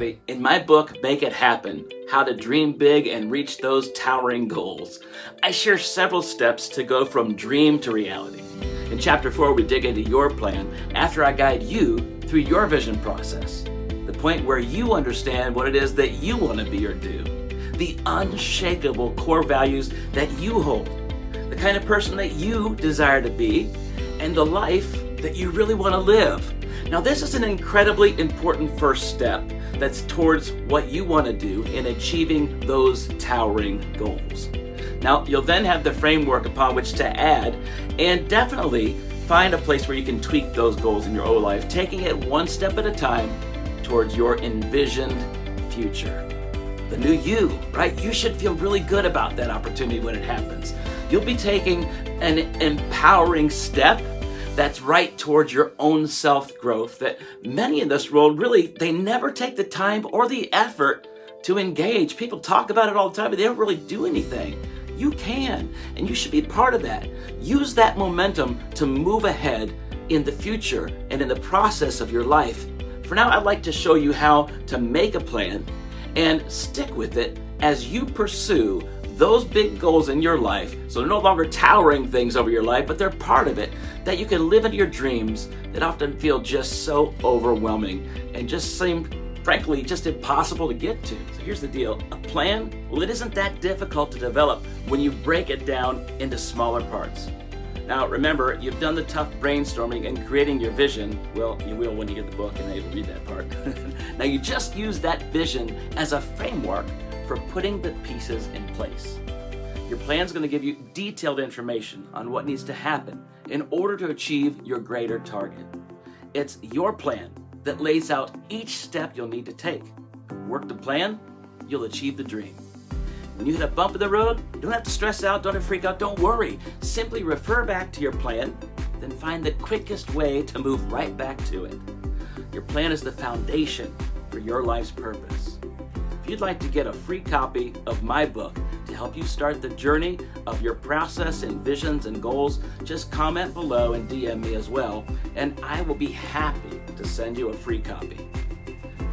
everybody. In my book, Make It Happen, How to Dream Big and Reach Those Towering Goals, I share several steps to go from dream to reality. In Chapter 4, we dig into your plan after I guide you through your vision process, the point where you understand what it is that you want to be or do, the unshakable core values that you hold, the kind of person that you desire to be, and the life that you really want to live. Now, this is an incredibly important first step that's towards what you want to do in achieving those towering goals. Now, you'll then have the framework upon which to add and definitely find a place where you can tweak those goals in your own life, taking it one step at a time towards your envisioned future. The new you, right? You should feel really good about that opportunity when it happens. You'll be taking an empowering step that's right towards your own self-growth that many in this world really, they never take the time or the effort to engage. People talk about it all the time, but they don't really do anything. You can, and you should be part of that. Use that momentum to move ahead in the future and in the process of your life. For now, I'd like to show you how to make a plan and stick with it as you pursue those big goals in your life, so they're no longer towering things over your life, but they're part of it, that you can live into your dreams that often feel just so overwhelming and just seem, frankly, just impossible to get to. So here's the deal. A plan, well, it isn't that difficult to develop when you break it down into smaller parts. Now, remember, you've done the tough brainstorming and creating your vision. Well, you will when you get the book and able to read that part. Now, you just use that vision as a framework for putting the pieces in place. Your plan is going to give you detailed information on what needs to happen in order to achieve your greater target. It's your plan that lays out each step you'll need to take. Work the plan, you'll achieve the dream. When you hit a bump in the road, you don't have to stress out, don't have to freak out, don't worry. Simply refer back to your plan, then find the quickest way to move right back to it. Your plan is the foundation for your life's purpose. If you'd like to get a free copy of my book to help you start the journey of your process and visions and goals, just comment below and DM me as well, and I will be happy to send you a free copy.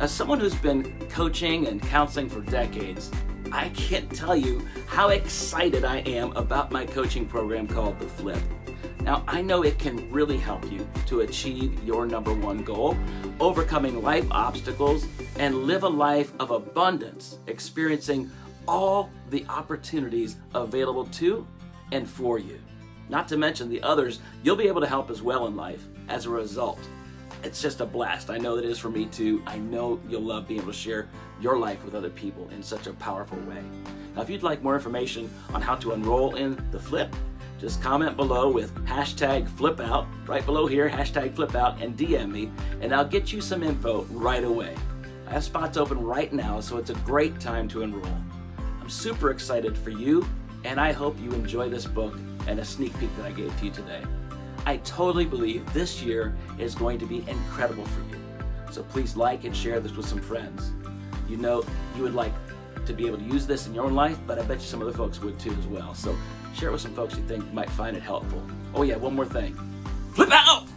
As someone who's been coaching and counseling for decades, I can't tell you how excited I am about my coaching program called The Flip. Now, I know it can really help you to achieve your #1 goal, overcoming life obstacles, and live a life of abundance, experiencing all the opportunities available to and for you. Not to mention the others you'll be able to help as well in life as a result. It's just a blast. I know that it is for me too. I know you'll love being able to share your life with other people in such a powerful way. Now, if you'd like more information on how to enroll in The Flip, just comment below with #FlipOut, right below here, #FlipOut, and DM me, and I'll get you some info right away. I have spots open right now, so it's a great time to enroll. I'm super excited for you, and I hope you enjoy this book and a sneak peek that I gave to you today. I totally believe this year is going to be incredible for you, so please like and share this with some friends. You know you would like to be able to use this in your own life, but I bet you some other folks would too as well. So share it with some folks you think might find it helpful. Oh yeah, one more thing. Flip out!